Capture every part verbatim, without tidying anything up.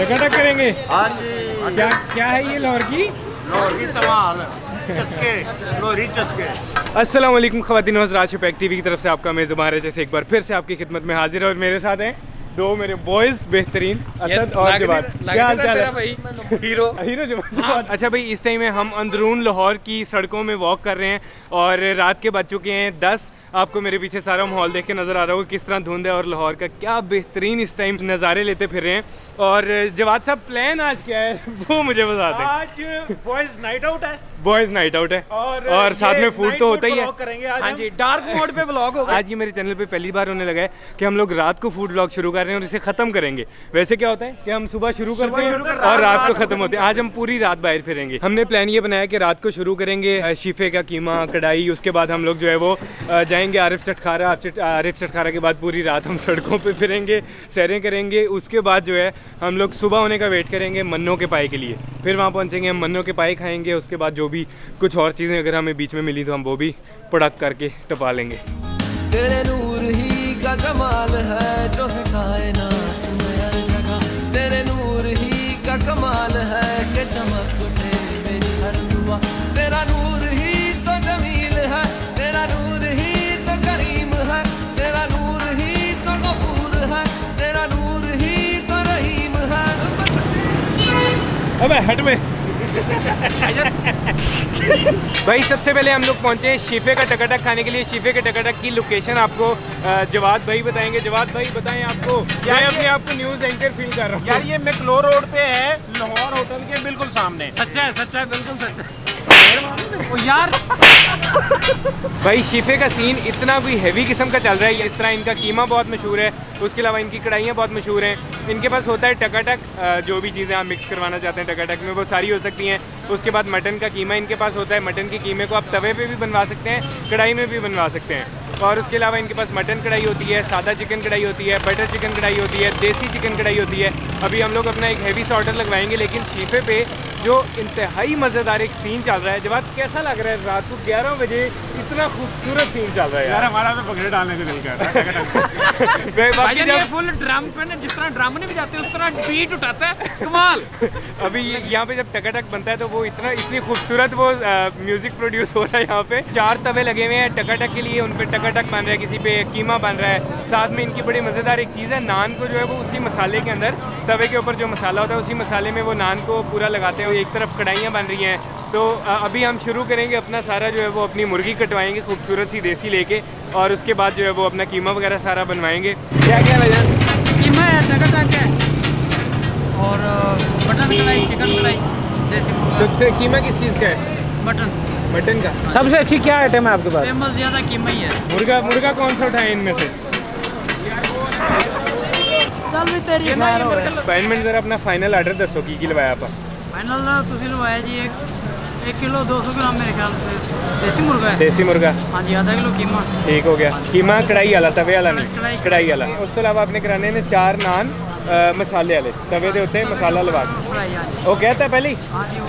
टकाटक करेंगे। आज क्या क्या है ये लाहौर की लाहौरी तमाल चस्के लाहौरी चस्के। अस्सलाम वालेकुम ख़वातीन और हज़रात, शफैक टीवी की तरफ से आपका मेज़बान है जैसे एक बार फिर से आपकी खिदमत में हाजिर है और मेरे साथ हैं दो मेरे बॉयज बेहतरीन असद और जवाब। क्या हाल चाल है भाई? हीरो हीरो जवाब। अच्छा भाई, इस टाइम में हम अंदरून लाहौर की सड़कों में वॉक कर रहे हैं और रात के बज चुके हैं दस। आपको मेरे पीछे सारा माहौल देख के नज़र आ रहा होगा किस तरह धुंध है और लाहौर का क्या बेहतरीन इस टाइम नज़ारे लेते फिर रहे हैं। और जवाब साहब, प्लान आज क्या है वो मुझे बता दें। आज बॉयज नाइट आउट है, बॉयज नाइट आउट है और, और साथ में फूड तो होता ही है। हाँ जी, डार्क मोड पे व्लॉग होगा। आज ये मेरे चैनल पे पहली बार होने लगा है कि हम लोग रात को फूड व्लॉग शुरू कर रहे हैं और इसे खत्म करेंगे। वैसे क्या होता है कि हम सुबह शुरू करते हैं और रात को खत्म होते हैं। आज हम पूरी रात बाहर फिरेंगे। हमने प्लान ये बनाया कि रात को शुरू करेंगे शीफे का कीमा कढ़ाई, उसके बाद हम लोग जो है वो जाएंगे आरिफ चटखारा। आरिफ चटखारा के बाद पूरी रात हम सड़कों पर फिरेंगे, सैरें करेंगे। उसके बाद जो है हम लोग सुबह होने का वेट करेंगे मन्नों के पाए के लिए। फिर वहाँ पहुँचेंगे, हम मन्नों के पाए खाएँगे। उसके बाद जो भी कुछ और चीज़ें अगर हमें बीच में मिली तो हम वो भी पड़क करके टपा लेंगे। तेरे नूर ही का कमाल है जो है कायनात में हर जगह, तेरे नूर ही का कमाल है कि चमक उठे मेरी हर दुआ। तेरा नूर ही तो जमील है, तेरा नूर ही तो करीम है, तेरा नूर ही तो गफूर है, तेरा नूर ही तो रहीम है। अबे हट में भाई, सबसे पहले हम लोग पहुंचे शीफे का टकाटक खाने के लिए। शीफे के टकाटक की लोकेशन आपको जवाद भाई बताएंगे। जवाद भाई बताएं आपको क्या अपने आप को न्यूज़ एंकर फील कर रहा हूं। यार ये मैकलोर रोड पे है, लाहौर होटल के बिल्कुल सामने। सच्चा है, सच्चा है, बिल्कुल सच्चा है। ओ यार भाई, शीफे का सीन इतना भी हैवी किस्म का चल रहा है। इस तरह इनका कीमा बहुत मशहूर है, उसके अलावा इनकी कढ़ाइयाँ बहुत मशहूर हैं। इनके पास होता है टकाटक, जो भी चीज़ें आप मिक्स करवाना चाहते हैं टकाटक में वो सारी हो सकती हैं। उसके बाद मटन का कीमा इनके पास होता है। मटन के कीमे को आप तवे पे भी बनवा सकते हैं, कढ़ाई में भी बनवा सकते हैं। और उसके अलावा इनके पास मटन कढ़ाई होती है, सादा चिकन कढ़ाई होती है, बटर चिकन कढ़ाई होती है, देसी चिकन कढ़ाई होती है। अभी हम लोग अपना एक हैवी सा ऑर्डर लगवाएंगे। लेकिन शीफे पे जो इंतहाई मज़ेदार एक सीन चल रहा है, जवाब कैसा लग रहा है? रात को ग्यारह बजे इतना खूबसूरत सीन चल रहा है। यार हमारा तो पकड़े डालने को दिल कर रहा है। बाकी जब फुल ड्रम पे जिस तरह ड्रम में भी जाते हैं उस तरह बीट उठाता है, कमाल। अभी यहाँ पे जब टकाटक बनता है तो वो इतना इतनी खूबसूरत वो म्यूज़िक प्रोड्यूस हो रहा है। यहाँ पे चार तवे लगे हुए हैं टकाटक के लिए, उन पर टकाटक बन रहा है, किसी पे कीमा बन रहा है। साथ में इनकी बड़ी मज़ेदार एक चीज़ है, नान को जो है वो उसी मसाले के अंदर, तवे के ऊपर जो मसाला होता है उसी मसाले में वो नान को पूरा लगाते हैं। एक तरफ कढ़ाइयाँ बन रही हैं। तो अभी हम शुरू करेंगे अपना सारा जो है वो, अपनी मुर्गी कटवाएंगे खूबसूरत सी देसी लेके और उसके बाद जो है वो अपना कीमा वगैरह सारा बनवाएंगे। क्या क्या भाई जान? कीमा है, टकाटक है और मटन कढ़ाई, चिकन कढ़ाई, देसी। सबसे कीमा किस चीज़ का है? मटन। मटन का सबसे अच्छी क्या आइटम है आपके पास? फेमस ज़्यादा कीमा ही है। मुर्गा मुर्गा कौन सा उठाएं इनमें से? फाइनमेंट जरा अपना फाइनल ऑर्डर दसो की लगवाया आप? फाइनल तुसी लवाया जी एक, एक किलो दो सौ ग्राम मेरे ख्याल से देसी मुर्गा है। देसी मुर्गा, हाँ जी। आधा किलो कीमा, ठीक हो गया। कीमा कढ़ाई वाला, तवे वाला नहीं, कढ़ाई वाला। उस तो अलावा अपने कराने ने चार नान आ, मसाले वाले, तवे के उत्ते मसाला लवा के वो कहता है पहले। हाँ जी वो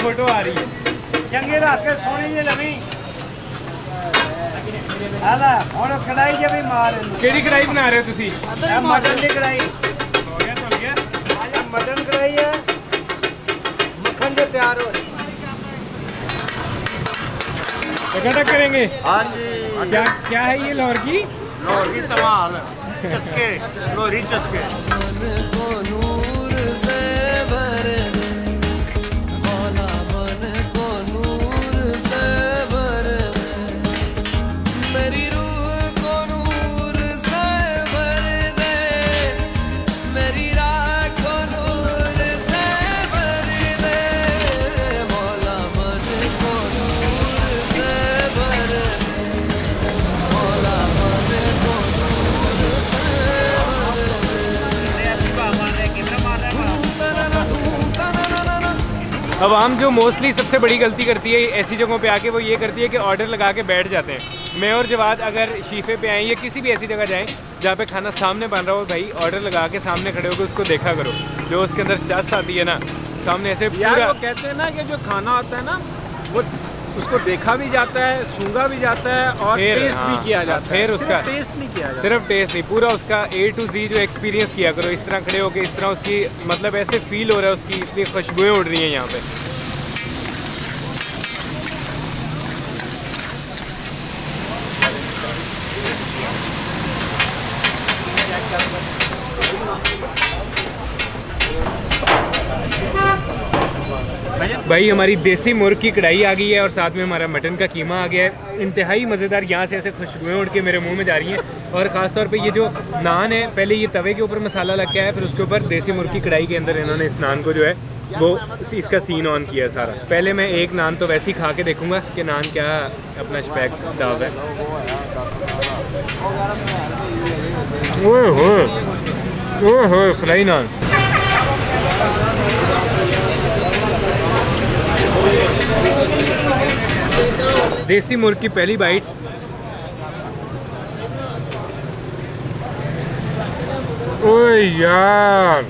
फोटो आ रही है चंगे रख के सोनी जी लवी आला और कढ़ाई जे भी मार। केड़ी कढ़ाई बना रहे हो ਤੁਸੀਂ? मटन दी कढ़ाई। हो गया तो गया। आज मटन कढ़ाई है, मक्खन जो तैयार हो रही है। टकाटक करेंगे। आज क्या क्या है ये लाहौर की लोहरी तमाल चस्के लोहरी चस्के आवाम जो मोस्टली सबसे बड़ी गलती करती है ऐसी जगहों पे आके वो ये करती है कि ऑर्डर लगा के बैठ जाते हैं। मैं और जवाद अगर शीफे पे आएँ या किसी भी ऐसी जगह जाएँ जहाँ पे खाना सामने बन रहा हो, भाई ऑर्डर लगा के सामने खड़े होकर उसको देखा करो, जो उसके अंदर चस आती है ना सामने ऐसे यार। वो कहते हैं ना कि जो खाना आता है ना वो उसको देखा भी जाता है, सूंघा भी जाता है और टेस्ट हाँ, भी किया जाता है। फिर उसका टेस्ट नहीं किया जाता, सिर्फ टेस्ट नहीं, पूरा उसका ए टू जी जो एक्सपीरियंस किया करो। इस तरह खड़े होके इस तरह उसकी मतलब ऐसे फील हो रहा है, उसकी इतनी खुशबुएं उड़ रही हैं यहाँ पे। भाई हमारी देसी मुर्ग की कढ़ाई आ गई है और साथ में हमारा मटन का कीमा आ गया है। इंतहाई मज़ेदार, यहाँ से ऐसे खुशबुएं उड़ के मेरे मुंह में जा रही हैं। और ख़ास तौर पे ये जो नान है, पहले ये तवे के ऊपर मसाला लग गया है, फिर उसके ऊपर देसी मुर्ग की कढ़ाई के अंदर इन्होंने इस नान को जो है वो इसका सीन ऑन किया सारा। पहले मैं एक नान तो वैसे ही खा के देखूँगा कि नान क्या अपना शपैक दाव है। Oh oh oh fry naan. देसी मुर्ग की पहली बाइट, ओए यार,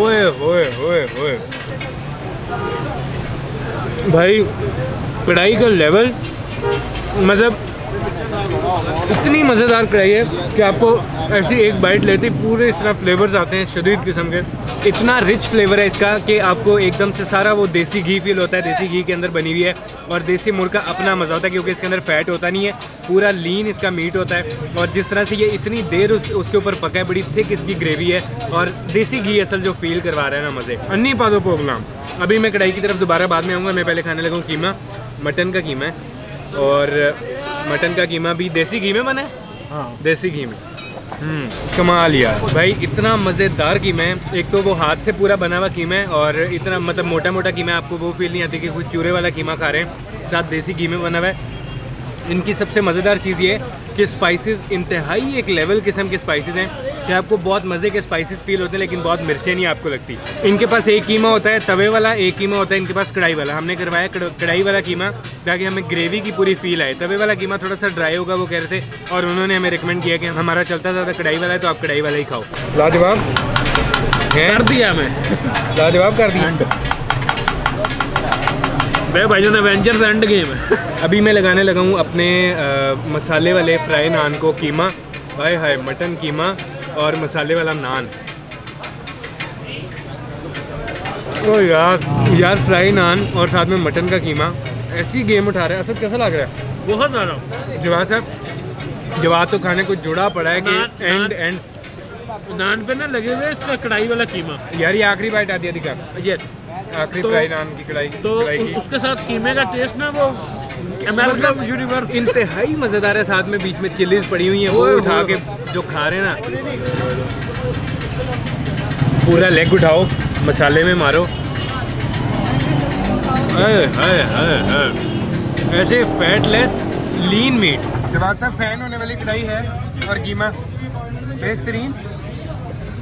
ओए ओए ओए ओए भाई कढ़ाई का लेवल, मतलब इतनी मज़ेदार कढ़ाई है कि आपको ऐसी एक बाइट लेते पूरे इस तरह फ्लेवर्स आते हैं शदीद किस्म के। इतना रिच फ्लेवर है इसका कि आपको एकदम से सारा वो देसी घी फील होता है। देसी घी के अंदर बनी हुई है और देसी मुर्ग का अपना मज़ा होता है क्योंकि इसके अंदर फ़ैट होता नहीं है, पूरा लीन इसका मीट होता है। और जिस तरह से ये इतनी देर उस उसके ऊपर पका है, बड़ी थिक इसकी ग्रेवी है और देसी घी असल जो फील करवा रहा है ना मज़े। अन्नी पादो पोगलाम। अभी मैं कढ़ाई की तरफ दोबारा बाद में आऊँगा, मैं पहले खाने लगा हूँ कीमा। मटन का कीमा है और मटन का कीमा भी देसी घी में बना है। हाँ देसी घी में, कमाल यार भाई, इतना मज़ेदार कीमा है। एक तो वो हाथ से पूरा बना हुआ कीमा है और इतना मतलब मोटा मोटा कीमा, आपको वो फील नहीं आती कि कुछ चूरे वाला कीमा खा रहे हैं, साथ देसी कीमे बना हुआ है। इनकी सबसे मज़ेदार चीज़ ये है कि स्पाइसेस इंतहाई एक लेवल किस्म के स्पाइसेस हैं कि आपको बहुत मज़े के स्पाइसेस फील होते हैं, लेकिन बहुत मिर्चें नहीं आपको लगती। इनके पास एक कीमा होता है तवे वाला, एक कीमा होता है इनके पास कढ़ाई वाला। हमने करवाया कढ़ाई वाला कीमा ताकि हमें ग्रेवी की पूरी फील आए। तवे वाला कीमा थोड़ा सा ड्राई होगा वो कह रहे थे, और उन्होंने हमें रिकमेंड किया कि हमारा चलता ज़्यादा कढ़ाई वाला है तो आप कढ़ाई वाला ही खाओ। लाजवाब कर दिया, मैं लाजवाब कर दिया भाई, जो एडवेंचर्स एंड गेम है। अभी मैं लगाने लगा हूँ अपने आ, मसाले वाले फ्राई नान को कीमा। हाय हाय, मटन कीमा और मसाले वाला नान। ओ यार यार फ्राई नान और साथ में मटन का कीमा, ऐसी गेम उठा रहे हैं। असद कैसा लग रहा है? बहुत ज़्यादा। जवाद साहब, जवाद तो खाने को जुड़ा पड़ा है कि एंड एंड नान पे ना लगे हुए इसका कढ़ाई वाला कीमा। यार ये आखिरी बाइट आती है, दिखा यस आखिरी तो, फ्राई नान की कढ़ाई तो कढ़ाई की। उसके साथ कीमे का टेस्ट ना वो मतलब यूनिवर्स इंतहाई मज़ेदार है। साथ में बीच में चिलीज पड़ी हुई है, वो उठा के जो खा रहे ना, पूरा लेग उठाओ मसाले में मारो। आए, आए, आए, आए। ऐसे फैटलेस लीन मीट। जवाब साहब फैन होने वाली कढ़ाई है और कीमा बेहतरीन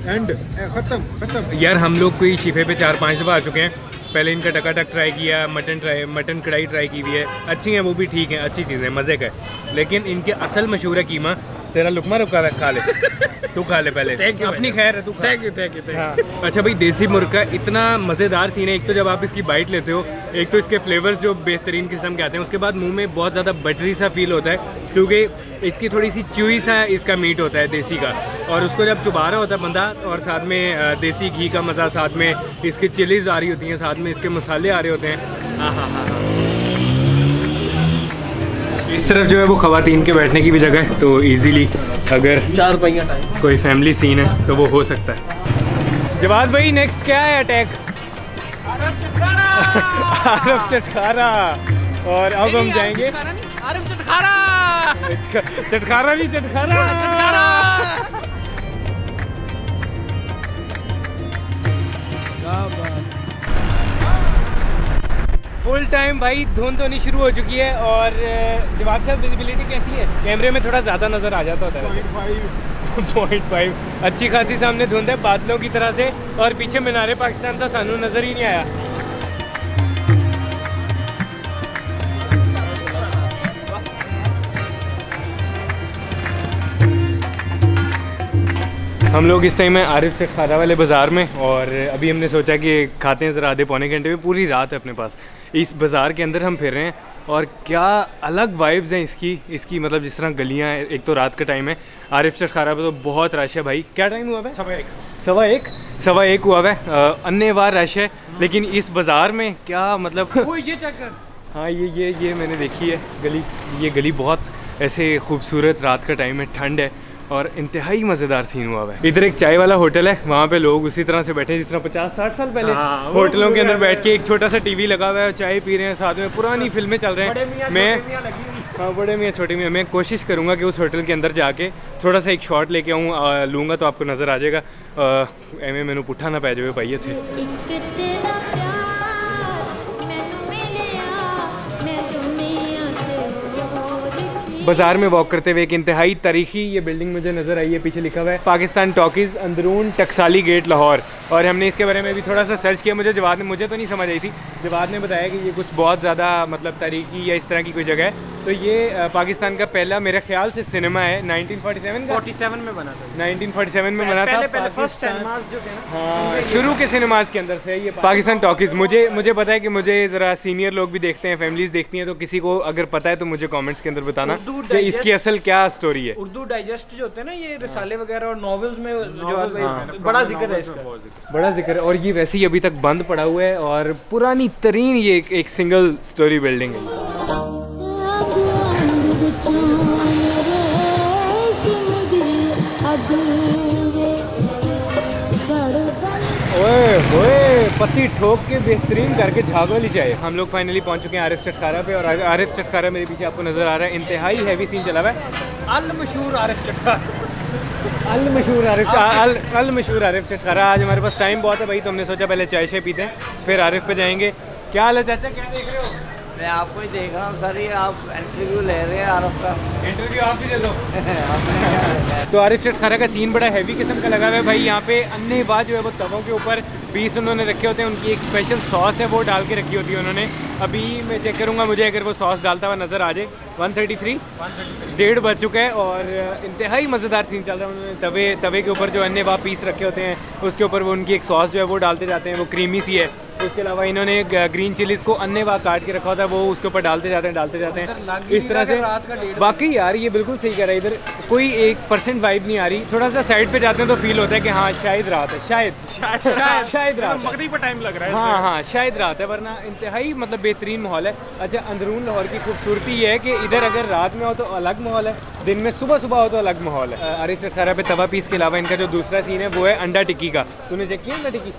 एंड ख़त्म ख़त्म। यार हम लोग कोई शीफे पे चार पांच दफ़ा आ चुके हैं। पहले इनका टका टक ट्राई किया, मटन ट्राई मटन कढ़ाई ट्राई की हुई है, अच्छी हैं वो भी, ठीक है, अच्छी चीज़ें मज़े का। लेकिन इनके असल मशहूर है कीमा। तेरा लुकमा रुका है, खा ले तू, खा ले पहले अपनी, खैर है तू। Thank you thank you thank you. अच्छा भाई, देसी मुर्ग का इतना मज़ेदार सीन है। एक तो जब आप इसकी बाइट लेते हो, एक तो इसके फ्लेवर्स जो बेहतरीन किस्म के आते हैं, उसके बाद मुंह में बहुत ज़्यादा बटरी सा फील होता है क्योंकि इसकी थोड़ी सी च्यूई सा इसका मीट होता है देसी का, और उसको जब चुबा रहा होता है बंदा और साथ में देसी घी का मज़ा, साथ में इसकी चिलीज़ आ रही होती हैं, साथ में इसके मसाले आ रहे होते हैं। हाँ हाँ हाँ हाँ, इस तरफ जो है वो खवातीन के बैठने की भी जगह है, तो इजीली अगर चार पहिया कोई फैमिली सीन है तो वो हो सकता है। जवाद भाई नेक्स्ट क्या है अटैक? आरफ चटखारा। और अब हम जाएंगे आरफ चटखारा चटखारा नहीं चटखारा फुल टाइम भाई धुंध होनी शुरू हो चुकी है। और जवाब साहब विजिबिलिटी कैसी है? कैमरे में थोड़ा ज़्यादा नज़र आ जाता होता है। पॉइंट फाइव अच्छी खासी सामने धुंध है बादलों की तरह से, और पीछे मीनारे पाकिस्तान का सानू नज़र ही नहीं आया। हम लोग इस टाइम है आरिफ चटखारा वाले बाज़ार में, और अभी हमने सोचा कि खाते हैं ज़रा आधे पौने घंटे में, पूरी रात है अपने पास। इस बाज़ार के अंदर हम फिर रहे हैं और क्या अलग वाइब्स हैं इसकी इसकी मतलब जिस तरह गलियां हैं। एक तो रात का टाइम है, आरिफ चटखारा पे तो बहुत रश है भाई। क्या टाइम हुआ है? सवा एक सवा एक सवा एक हुआ है, अन्यवार रश है। लेकिन इस बाज़ार में क्या मतलब वो ये चक्कर। हाँ ये ये ये मैंने देखी है गली, ये गली बहुत ऐसे खूबसूरत, रात का टाइम है, ठंड है और इंतहाई मज़ेदार सीन हुआ है। इधर एक चाय वाला होटल है, वहाँ पे लोग उसी तरह से बैठे हैं जिस तरह पचास साठ साल पहले होटलों के अंदर बैठ के एक छोटा सा टीवी लगा हुआ है, चाय पी रहे हैं, साथ में पुरानी फिल्में चल रहे हैं। मैं हाँ बड़े मियाँ छोटे मियाँ, मैं कोशिश करूँगा कि उस होटल के अंदर जाके थोड़ा सा एक शॉट लेके आऊँ, लूँगा तो आपको नज़र आ जाएगा। एवें मैंने पुठा ना पै जाए पाइए थे। बाजार में वॉक करते हुए एक इंतहाई तारीखी ये बिल्डिंग मुझे नज़र आई है, पीछे लिखा हुआ है पाकिस्तान टॉकीज़ अंदरून टक्साली गेट लाहौर। और हमने इसके बारे में भी थोड़ा सा सर्च किया, मुझे जवाब ने मुझे तो नहीं समझ आई थी, जवाब ने बताया कि ये कुछ बहुत ज़्यादा मतलब तारीखी या इस तरह की कोई जगह है। तो ये पाकिस्तान का पहला मेरे ख्याल से सिनेमा है, नाइनटीन फोर्टी सेवन में बना था, नाइनटीन फोर्टी सेवन में बना था फर्स्ट सिनेमा जो है। हाँ शुरू के सिनेमाज के अंदर से ये पाकिस्तान टॉकीज़। मुझे मुझे पता है कि मुझे ज़रा सीनियर लोग भी देखते हैं, फैमिलीज़ देखती हैं, तो किसी को अगर पता है तो मुझे कॉमेंट्स के अंदर बताना इसकी असल क्या स्टोरी है। उर्दू डाइजेस्ट जो होते हैं ना ये रिसाले वगैरह और नॉवेल्स में जो है बड़ा जिक्र है इसका, बड़ा जिक्र। और ये वैसे ही अभी तक बंद पड़ा हुआ है और पुरानी तरीन ये एक सिंगल स्टोरी बिल्डिंग है। ओए ओए पत्ती ठोक के बेहतरीन करके झाग वाली चाय। हम लोग फाइनली पहुंच चुके हैं आरिफ चटखारा पे, और आरिफ चटखारा मेरे पीछे आपको नज़र आ रहा है। इंतहाई हैवी सीन चला हुआ है। अल मशहूर आरिफ चटखारा अल मशहूर आरिफ अल अल मशहूर आरिफ चटखारा। आज हमारे पास टाइम बहुत है भाई, तो हमने सोचा पहले चाय शाय पीते हैं फिर आरिफ पे जाएंगे। क्या हाल है चाचा, क्या देख रहे हो? मैं आपको ही देख रहा हूँ सर, ये आप इंटरव्यू ले रहे हैं आरिफ का। इंटरव्यू आप भी दे दो तो आरिफ चटखारा का सीन बड़ा हैवी किस्म का लगा हुआ है भाई। यहाँ पे अन्य बात जो है वो तवों के ऊपर पीस उन्होंने रखे होते हैं, उनकी एक स्पेशल सॉस है वो डाल के रखी होती है उन्होंने। अभी मैं चेक करूँगा, मुझे अगर वो सॉस डालता हुआ नज़र आ जाए। वन थर्टी थ्री डेढ़ बज चुका है और इंतहाई मज़ेदार सीन चल रहा है। उन्होंने तवे तवे के ऊपर जो अन्य बात पीस रखे होते हैं उसके ऊपर वो उनकी एक सॉस जो है वो डालते जाते हैं, वो क्रीमी सी है। उसके अलावा इन्होंने ग्रीन चिलीज़ को अन्य वाह काट के रखा होता है, वो उसके ऊपर डालते जाते हैं डालते जाते हैं इस तरह से। बाकी यार ये बिल्कुल सही कह रहा है, इधर कोई एक परसेंट वाइब नहीं आ रही। थोड़ा सा साइड पे जाते हैं तो फील होता है कि हाँ शायद रात है, शायद शायद शायद रात, मगरिब का टाइम लग रहा है। हाँ हाँ शायद रात है, वरना इंतहाई मतलब बेहतरीन माहौल है। अच्छा अंदरून लाहौर की खूबसूरती ये है कि इधर अगर रात में हो तो अलग माहौल है, दिन में सुबह सुबह हो तो अलग माहौल है। आरिफ चटखारा पे तवा पीस के अलावा इनका जो दूसरा सीन है वो है अंडा टिक्की का। तूने चेक किया अंडा टिक्की?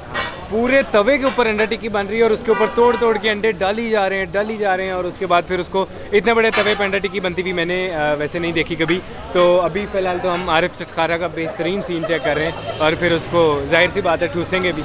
पूरे तवे के ऊपर अंडा टिक्की बन रही है और उसके ऊपर तोड़ तोड़ के अंडे डाली जा रहे हैं डाली जा रहे हैं और उसके बाद फिर उसको इतने बड़े तवे पर अंडा टिक्की बनती हुई मैंने वैसे नहीं देखी कभी। तो अभी फ़िलहाल तो हम आरिफ चटखारा का बेहतरीन सीन चेक कर रहे हैं और फिर उसको जाहिर सी बात है ठूसेंगे भी।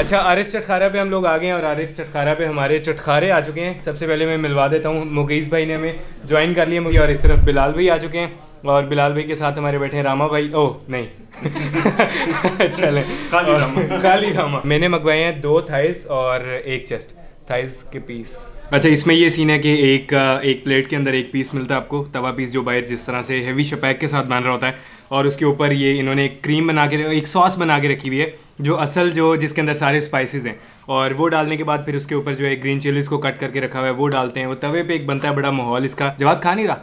अच्छा आरिफ चटखारा पे हम लोग आ गए हैं और आरिफ चटखारा पे हमारे चटखारे आ चुके हैं। सबसे पहले मैं मिलवा देता हूँ, मुगीज़ भाई ने हमें ज्वाइन कर लिया मुझे, और इस तरफ बिलाल भाई आ चुके हैं और बिलाल भाई के साथ हमारे बैठे हैं रामा भाई। ओह नहीं चले खाली रामा, खाली रामा। मैंने मंगवाए हैं दो थाइस और एक चेस्ट, थाइस के पीस। अच्छा इसमें ये सीन है कि एक एक प्लेट के अंदर एक पीस मिलता है आपको, तवा पीस जो बाहर जिस तरह से हैवी शपैक के साथ बन रहा होता है, और उसके ऊपर ये इन्होंने एक क्रीम बना के, एक सॉस बना के रखी हुई है जो असल जो जिसके अंदर सारे स्पाइसेस हैं, और वो डालने के बाद फिर उसके ऊपर जो है ग्रीन चिलीज़ को कट करके रखा हुआ है वो डालते हैं। वो तवे पर एक बनता है बड़ा माहौल इसका। जवाब खा नहीं रहा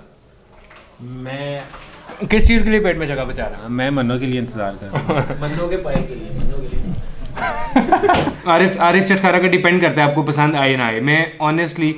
मैं, किस चीज़ के लिए पेट में जगह बचा रहा? मैं मन्नों के लिए इंतज़ार कर रहा हूँ, मन्नों के पाए के लिए, मन्नों के लिए। आरिफ आरिफ चटखारा का डिपेंड करता है आपको पसंद आए ना आए। मैं ऑनेस्टली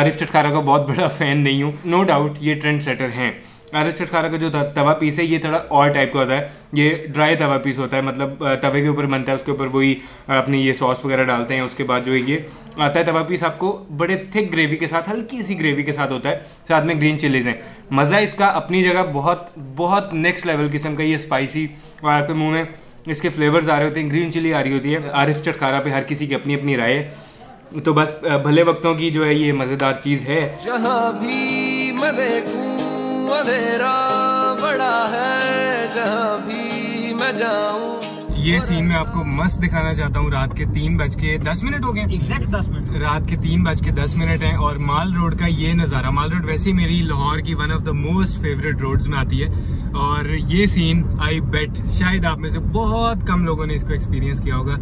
आरिफ चटखारा का बहुत बड़ा फ़ैन नहीं हूँ। नो डाउट ये ट्रेंड सेटर हैं। आरिफ चटखारा का जो तवा पीस है ये थोड़ा और टाइप का होता है, ये ड्राई तवा पीस होता है, मतलब तवे के ऊपर बनता है, उसके ऊपर वही अपनी ये सॉस वगैरह डालते हैं, उसके बाद जो है ये आता है तवा पीस आपको बड़े थिक ग्रेवी के साथ, हल्की सी ग्रेवी के साथ होता है, साथ में ग्रीन चिलीज़ हैं। मज़ा इसका अपनी जगह बहुत बहुत नेक्स्ट लेवल किस्म का, ये स्पाइसी और आपके मुँह में इसके फ्लेवर्स आ रहे होते हैं, ग्रीन चिली आ रही होती है। आरिफ चटखारा पे हर किसी की अपनी अपनी राय है, तो बस भले वक्तों की जो है ये मज़ेदार चीज़ है। जहाँ भी मैं देखूं अंधेरा बड़ा है, जहाँ भी मैं जाऊं। ये सीन मैं आपको मस्त दिखाना चाहता हूँ। रात के तीन बज के दस मिनट हो गए, एग्जैक्ट दस मिनट, रात के तीन बज के दस मिनट है और माल रोड का ये नज़ारा। माल रोड वैसे ही मेरी लाहौर की one of the most favourite roads में आती है, और ये सीन आई बेट शायद आप में से बहुत कम लोगों ने इसको एक्सपीरियंस किया होगा,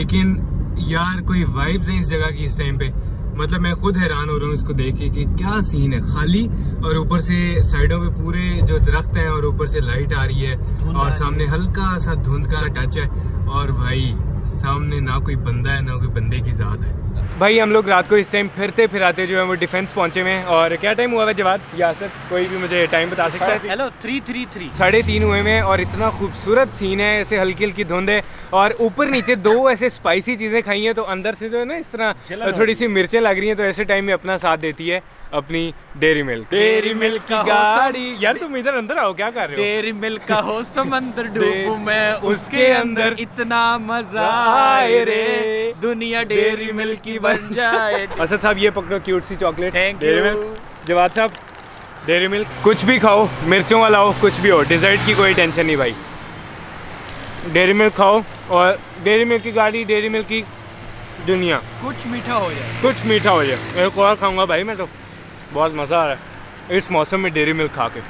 लेकिन यार कोई वाइब्स हैं इस जगह की इस टाइम पे, मतलब मैं खुद हैरान हो रहा हूँ इसको देख के कि क्या सीन है। खाली और ऊपर से साइडों पे पूरे जो दरख्त हैं और ऊपर से लाइट आ रही है और सामने हल्का सा धुंध का टच है, और भाई सामने ना कोई बंदा है ना कोई बंदे की जात है। भाई हम लोग रात को इस टाइम फिरते फिराते जो है वो डिफेंस पहुंचे हुए हैं, और क्या टाइम हुआ है जवाब या सर कोई भी मुझे टाइम बता सकता है? हेलो थ्री थ्री थ्री साढ़े तीन हुए में, और इतना खूबसूरत सीन है, ऐसे हल्की हल्की धुंध है और ऊपर नीचे दो ऐसे स्पाइसी चीज़ें खाई हैं, तो अंदर से जो है ना इस तरह थोड़ी सी मिर्चें लग रही हैं, तो ऐसे टाइम में अपना साथ देती है अपनी डेयरी मिल्क। डेयरी मिल्क की गाड़ी, यार तुम इधर अंदर आओ, क्या कर रहे हो? डेयरी मिल्क का हो समंदर डूबूं मैं उसके अंदर, इतना मजा आए रे दुनिया डेयरी मिल्क की बन जाए। असद साहब ये पकड़ो क्यूट सी chocolate, thank you. Dairy milk Jawad साहब, डेयरी मिल्क। कुछ भी खाओ, मिर्चों वाला हो, कुछ भी हो, डिजर्ट की कोई टेंशन नहीं भाई। डेयरी मिल्क खाओ और डेयरी मिल्क की गाड़ी, डेयरी मिल्क की दुनिया, कुछ मीठा हो जाए, कुछ मीठा हो जाए। एक और खाऊंगा भाई मैं, तो बहुत मज़ा आ रहा है इस मौसम में डेयरी मिल्क खा के।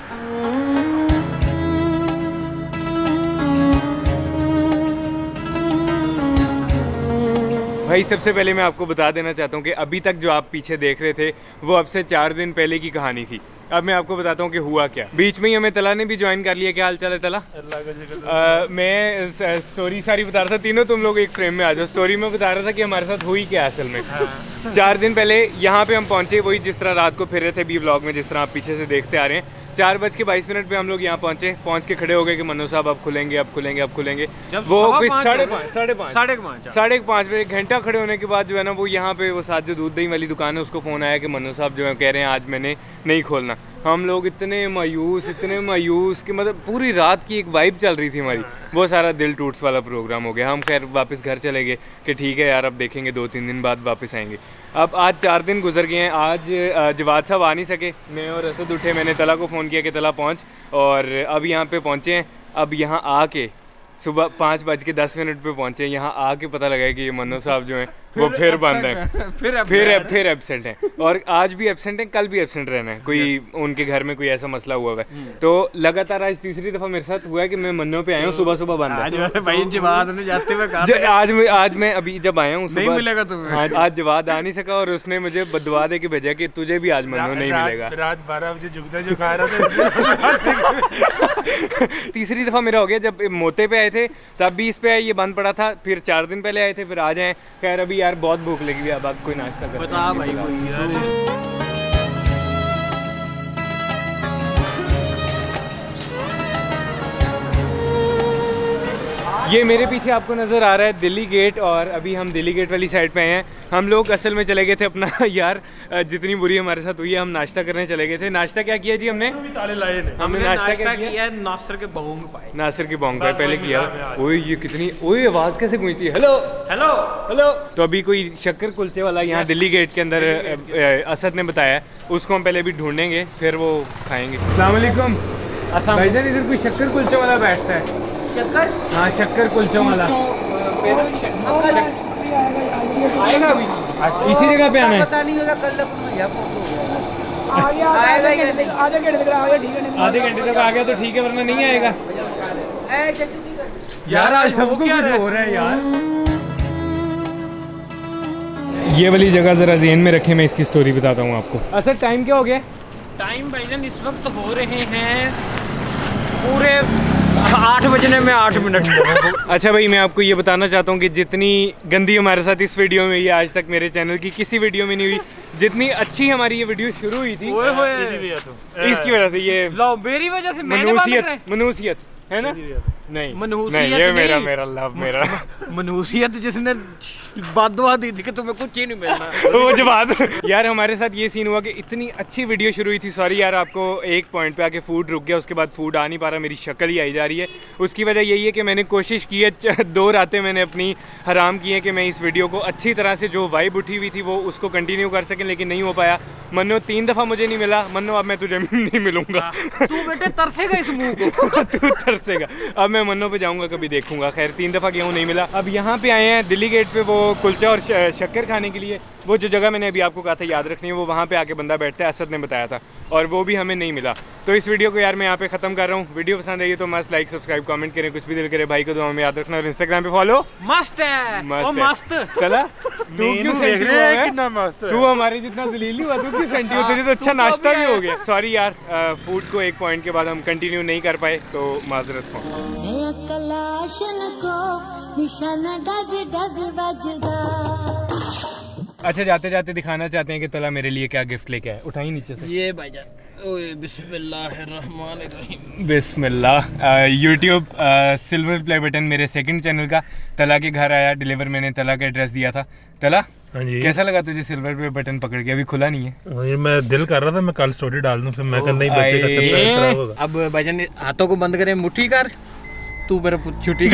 भाई सबसे पहले मैं आपको बता देना चाहता हूँ कि अभी तक जो आप पीछे देख रहे थे वो अब से चार दिन पहले की कहानी थी। अब मैं आपको बताता हूँ कि हुआ क्या। बीच में ही हमें तला ने भी ज्वाइन कर लिया। क्या हाल चाल है तला? मैं स्टोरी सारी बता रहा था, तीनों तुम लोग एक फ्रेम में आ जाओ। स्टोरी में बता रहा था कि हमारे साथ हुई क्या असल में। हाँ। चार दिन पहले यहाँ पे हम पहुँचे, वही जिस तरह रात को फिर रहे थे बी ब्लॉग में, जिस तरह आप पीछे से देखते आ रहे हैं। चार बज के बाईस मिनट पर हम लोग यहाँ पहुँचे, पहुँच के खड़े हो गए कि मनो साहब अब खुलेंगे अब खुलेंगे अब खुलेंगे। वो कोई साढ़े पाँच साढ़े पाँच साढ़े पाँच साढ़े पाँच बजे, एक घंटा खड़े होने के बाद जो है ना वो यहाँ पे वो साथ जो दूध दही वाली दुकान है उसको फ़ोन आया कि मनो साहब जो है कह रहे हैं आज मैंने नहीं खोलना। हम लोग इतने मायूस इतने मायूस कि मतलब पूरी रात की एक वाइब चल रही थी हमारी, वो सारा दिल टूट्स वाला प्रोग्राम हो गया। हम खैर वापस घर चले गए कि ठीक है यार अब देखेंगे, दो तीन दिन बाद वापस आएंगे। अब आज चार दिन गुजर गए हैं। आज जवाद साहब आ नहीं सके, मैं और असद उठे, मैंने तला को फ़ोन किया कि तला पहुँच, और अब यहाँ पे पहुँचे हैं। अब यहाँ आके सुबह पाँच बज के दस मिनट पर पहुँचे, यहाँ आके पता लगा कि ये मनो साहब जो हैं वो फिर बंद है, फिर फिर फिर एब्सेंट है, और आज भी एब्सेंट है, कल भी एब्सेंट रहना है। कोई उनके घर में कोई ऐसा मसला हुआ है, तो लगातार आज तीसरी दफा मेरे साथ हुआ है कि मैं मन्नों पे आया हूँ सुबह सुबह बंद है। आज मैं आज मैं अभी जब आया हूँ सुबह, आज जवाद आ नहीं सका और उसने मुझे बदवा दे के भेजा कि तुझे भी आज मन्नो नहीं मिलेगा। रात बारह बजे जुगदा जो खा रहा था। तीसरी दफा मेरा हो गया, जब मोते पे आए थे तब भी इस पे ये बंद पड़ा था, फिर चार दिन पहले आए थे, फिर आज आए। खैर अभी यार बहुत भूख लगी है, अब आप कोई नाश्ता कर बता भाई यार। ये मेरे पीछे आपको नज़र आ रहा है दिल्ली गेट, और अभी हम दिल्ली गेट वाली साइड पे हैं। हम लोग असल में चले गए थे अपना, यार जितनी बुरी हमारे साथ हुई है, हम नाश्ता करने चले गए थे। नाश्ता क्या किया जी हमने? ताले लाए थे। हमने नाश्ता क्या किया? नासिर के बॉन्ग पाए। नासिर के बॉन्ग पाए पहले किया। ओए ये कितनी, ओए आवाज़ कैसे गूंजती है, हेलो हेलो हेलो। तो अभी कोई शक्कर कुल्चे वाला यहाँ दिल्ली गेट के अंदर असद ने बताया, उसको हम पहले अभी ढूंढेंगे, फिर वो खाएँगे। अस्सलाम वालेकुम भाईजान, इधर कोई शक्कर कुल्चे वाला बैठता है? शक्कर? हाँ शक्कर कुल्चों वाला आएगा अभी, इसी जगह पे आना है। पता नहीं होगा, कल आधे घंटे तक आधे घंटे तक आ गया तो ठीक है, वरना नहीं आएगा। यार आज सबको कुछ हो रहा है यार। ये वाली जगह जरा ज़हन में रखें, मैं इसकी स्टोरी बताता हूँ आपको। असर टाइम क्या हो गया? टाइम भाईजान इस वक्त हो रहे हैं पूरे आठ बजने में आठ मिनट। अच्छा भाई, मैं आपको ये बताना चाहता हूँ कि जितनी गंदी हमारे साथ इस वीडियो में, ये आज तक मेरे चैनल की किसी वीडियो में नहीं हुई जितनी अच्छी हमारी ये वीडियो शुरू हुई थी। ओए होए, इसकी वजह से ये लो, मेरी वजह से मनुसियत मनुसियत है ना? नहीं नहीं, ये मेरा मेरा लव मेरा मनुसियत जिसने बादवा दी थी कि तुम्हें कुछ ही नहीं मिलना, वो जो बात। यार हमारे साथ ये सीन हुआ कि इतनी अच्छी वीडियो शुरू हुई थी, सॉरी यार आपको एक पॉइंट पे आके फूड रुक गया, उसके बाद फूड आ नहीं पा रहा, मेरी शक्ल ही आई जा रही है। उसकी वजह यही है कि मैंने कोशिश की है, दो रातें मैंने अपनी हराम की है कि मैं इस वीडियो को अच्छी तरह से, जो वाइब उठी हुई थी वो, उसको कंटिन्यू कर सकें, लेकिन नहीं हो पाया। मन्नो तीन दफ़ा मुझे नहीं मिला, मन्नो अब मैं तुझे नहीं मिलूंगा। तू बेटे तरसेगा इस मुंह को, तू तरसेगा। अब मैं मन्नो पे जाऊंगा कभी, देखूंगा। खैर तीन दफ़ा गेहूँ नहीं मिला, अब यहाँ पे आए हैं दिल्ली गेट पे वो कुलचा और शक्कर खाने के लिए। वो जो जगह मैंने अभी आपको कहा था याद रखनी है, वो वहाँ पे आके बंदा बैठता है, असद ने बताया था, और वो भी हमें नहीं मिला। तो इस वीडियो को यार मैं यहाँ पे ख़त्म कर रहा हूँ। वीडियो पसंद आई तो मस्त लाइक सब्सक्राइब कमेंट करें, कुछ भी दिल करे। भाई को तो हमें याद रखना, और इंस्टाग्राम पे फॉलो मस्त है, मस्त है। चला तू क्यों सेंटी हुआ है, कितना मस्त है तू, हमारे जितना जलील हुआ तू क्यों सेंटी हुआ, तुझे तो अच्छा नाश्ता भी हो गया। सॉरी यार, फूड को एक पॉइंट के बाद हम कंटिन्यू नहीं कर पाए, तो माजरत पाओ। अच्छा जाते जाते दिखाना चाहते हैं कि तला मेरे लिए क्या गिफ्ट लेके आया, उठाई नीचे से ये भाईजान। ओए बिस्मिल्लाहिर्रहमानिर्रहीम, बिस्मिल्लाह। यूट्यूब सिल्वर प्ले बटन मेरे सेकंड चैनल का, तला के घर आया डिलीवर, मैंने तला का एड्रेस दिया था। तला हाँ जी, कैसा लगा तुझे सिल्वर पे बटन पकड़ के? अभी खुला नहीं है, मैं दिल कर रहा था मैं कल स्टोरी डाल दूं, फिर मैं कल नहीं बचेगा। अब भाईजान हाथों को बंद करें, मुट्ठी कर, तू मेरा छुट्टी।